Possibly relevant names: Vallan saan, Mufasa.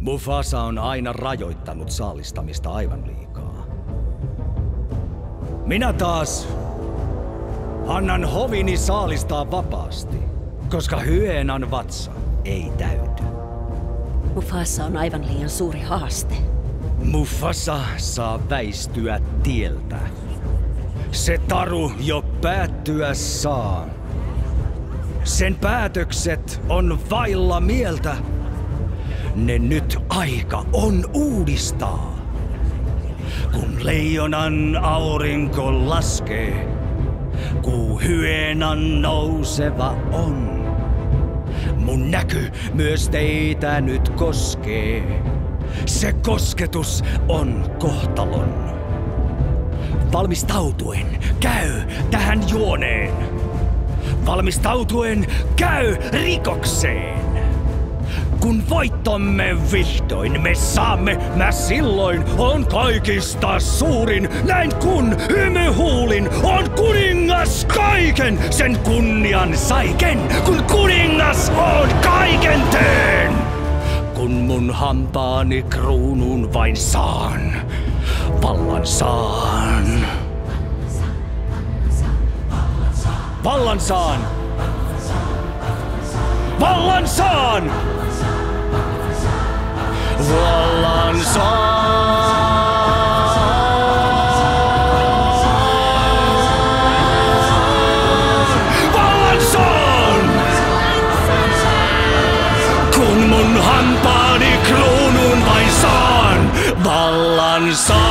Mufasa on aina rajoittanut saalistamista aivan liikaa. Minä taas annan hovini saalistaa vapaasti, koska hyenan vatsa ei täyty. Mufasa on aivan liian suuri haaste. Mufasa saa väistyä tieltä. Se taru jo päättyä saa. Sen päätökset on vailla mieltä. Ne nyt aika on uudistaa. Kun leijonan aurinko laskee, kuu hyenan nouseva on. Mun näky myös teitä nyt koskee. Se kosketus on kohtalon. Valmistautuen käy tähän juoneen. Valmistautuen käy rikokseen. Kun voittomme vihdoin me saamme, mä silloin on kaikista suurin. Näin kun hymyhuulin on kuningas kaiken. Sen kunnian saiken, kun kuningas on kaiken teen. Kun mun hampaani kruunun vain saan, vallan saan. Vallan saan! Vallan saan! Vallan saan! Vallan saan! Kun mun hampaani kruunun vain saan, vallan saan!